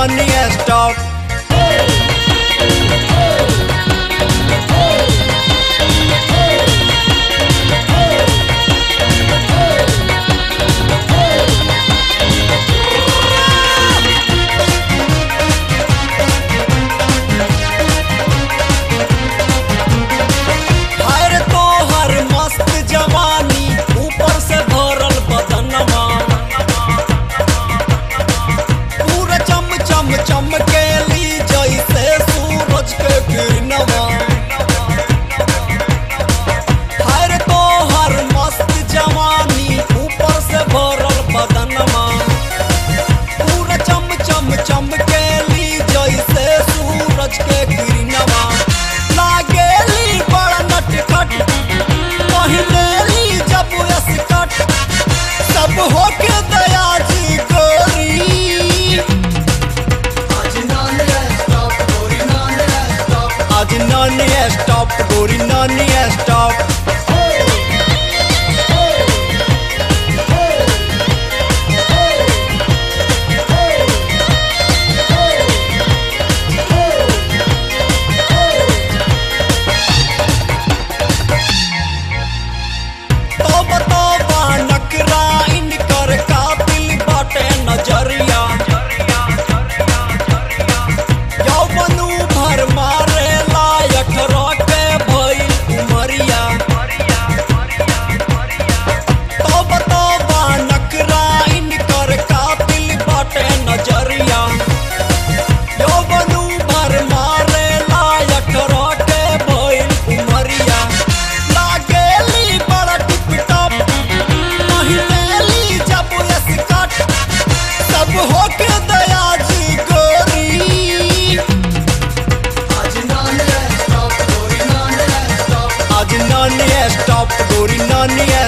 money has stopped. Gori nani has stopped. Gori nani